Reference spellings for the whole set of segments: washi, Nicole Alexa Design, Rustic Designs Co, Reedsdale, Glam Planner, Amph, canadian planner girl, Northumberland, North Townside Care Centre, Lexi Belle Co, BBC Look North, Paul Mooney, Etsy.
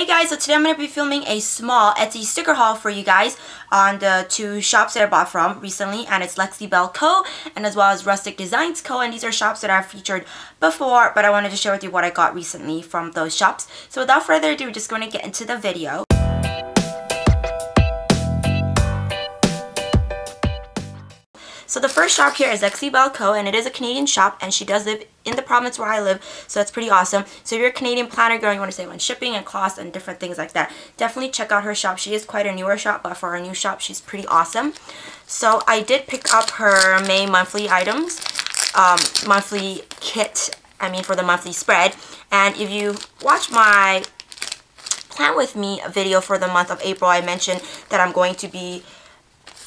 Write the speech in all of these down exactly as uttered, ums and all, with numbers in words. Hey guys, so today I'm going to be filming a small Etsy sticker haul for you guys on the two shops that I bought from recently, and it's Lexi Belle Co and as well as Rustic Designs Co, and these are shops that I've featured before, but I wanted to share with you what I got recently from those shops. So without further ado, we're just going to get into the video. So the first shop here is Lexi Belle Co, and it is a Canadian shop, and she does live in the province where I live, so that's pretty awesome. So if you're a Canadian planner girl, you want to save on shipping and costs and different things like that, definitely check out her shop. She is quite a newer shop, but for a new shop, she's pretty awesome. So I did pick up her May monthly items, um, monthly kit, I mean for the monthly spread, and if you watch my Plan With Me video for the month of April, I mentioned that I'm going to be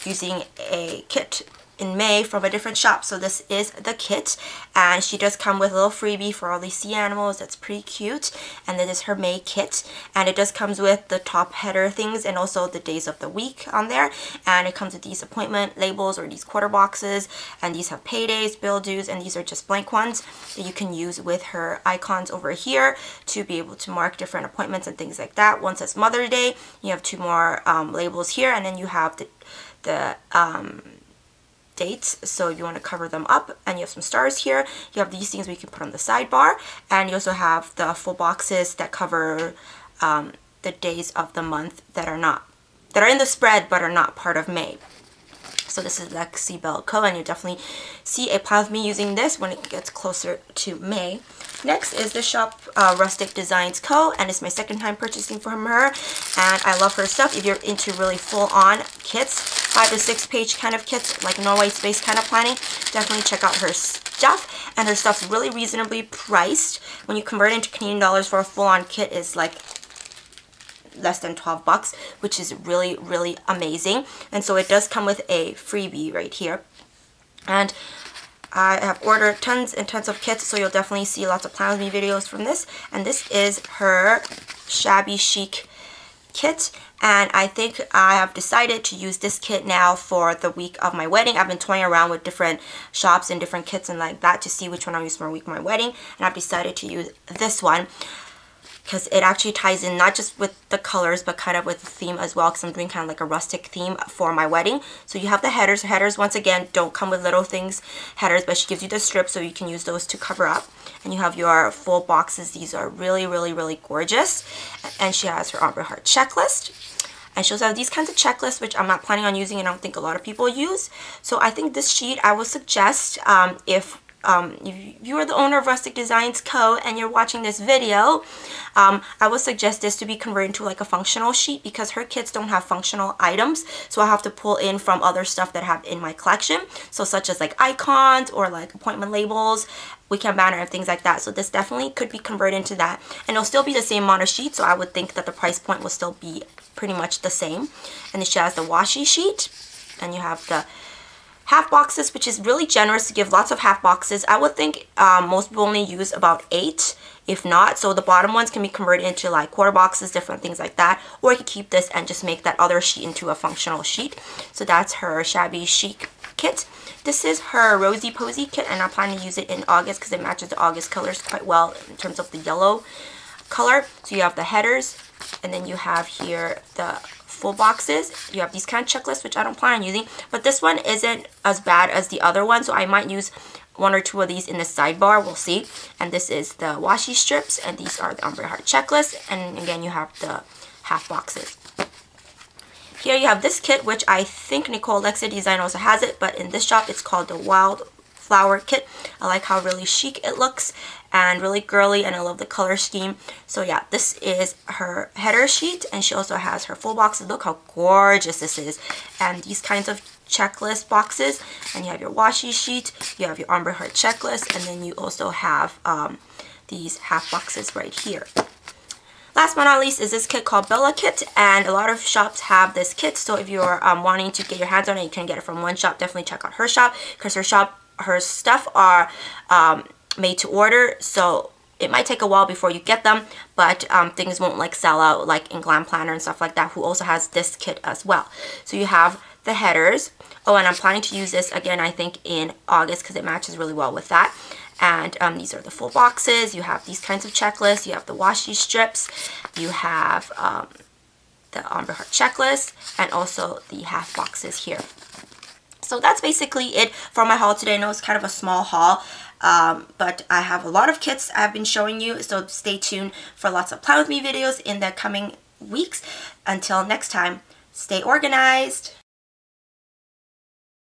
using a kit in May from a different shop. So this is the kit, and she does come with a little freebie for all these sea animals. That's pretty cute, and this is her May kit, and it just comes with the top header things and also the days of the week on there, and it comes with these appointment labels or these quarter boxes, and these have paydays, bill dues, and these are just blank ones that you can use with her icons over here to be able to mark different appointments and things like that. One says Mother's Day, you have two more um, labels here, and then you have the, the um, dates, so you want to cover them up, and you have some stars here. You have these things we can put on the sidebar, and you also have the full boxes that cover um, the days of the month that are not that are in the spread but are not part of May. So this is Lexi Belle Co, and you definitely see a plan of me using this when it gets closer to May. Next is the shop uh, Rustic Designs Co, and it's my second time purchasing from her, and I love her stuff. If you're into really full-on kits, five to six page kind of kits, like no white space kind of planning, definitely check out her stuff. And her stuff's really reasonably priced. When you convert it into Canadian dollars for a full-on kit, is like less than twelve bucks, which is really, really amazing. And so it does come with a freebie right here. And I have ordered tons and tons of kits, so you'll definitely see lots of Plan With Me videos from this. And this is her shabby chic kit, and I think I have decided to use this kit now for the week of my wedding. I've been toying around with different shops and different kits and like that to see which one I'll use for my week of my wedding, and I've decided to use this one because it actually ties in not just with the colors but kind of with the theme as well, because I'm doing kind of like a rustic theme for my wedding. So you have the headers. Headers once again don't come with little things headers, but she gives you the strips so you can use those to cover up, and you have your full boxes. These are really really really gorgeous, and she has her ombre heart checklist, and she also has these kinds of checklists which I'm not planning on using and I don't think a lot of people use. So I think this sheet I will suggest um, if Um, if you are the owner of Rustic Designs Co and you're watching this video, um, I would suggest this to be converted into like a functional sheet, because her kits don't have functional items, so I have to pull in from other stuff that I have in my collection, so such as like icons or like appointment labels, weekend banner, and things like that. So this definitely could be converted into that, and it'll still be the same amount of sheet, so I would think that the price point will still be pretty much the same. And then she has the washi sheet, and you have the half boxes, which is really generous to give lots of half boxes. I would think um, most people only use about eight, if not. So the bottom ones can be converted into like quarter boxes, different things like that. Or you could keep this and just make that other sheet into a functional sheet. So that's her shabby chic kit. This is her Rosy Posy kit, and I plan to use it in August because it matches the August colors quite well in terms of the yellow color. So you have the headers, and then you have here the full boxes. You have these kind of checklists which I don't plan on using, but this one isn't as bad as the other one, so I might use one or two of these in the sidebar, we'll see. And this is the washi strips, and these are the ombre heart checklist, and again you have the half boxes. Here you have this kit, which I think Nicole Alexa Design also has it, but in this shop it's called the Wild Flower kit. I like how really chic it looks and really girly, and I love the color scheme. So yeah, this is her header sheet, and she also has her full boxes. Look how gorgeous this is, and these kinds of checklist boxes, and you have your washi sheet, you have your ombre heart checklist, and then you also have um, these half boxes right here. Last but not least is this kit called Bella Kit, and a lot of shops have this kit, so if you're um, wanting to get your hands on it, you can get it from one shop. Definitely check out her shop, because her shop her stuff are um, made to order, so it might take a while before you get them, but um, things won't like sell out like in Glam Planner and stuff like that, who also has this kit as well. So you have the headers. Oh, and I'm planning to use this again I think in August because it matches really well with that. And um, these are the full boxes. You have these kinds of checklists. You have the washi strips. You have um, the ombre heart checklist, and also the half boxes here. So that's basically it for my haul today. I know it's kind of a small haul, um, but I have a lot of kits I've been showing you, so stay tuned for lots of Plan With Me videos in the coming weeks. Until next time, stay organized.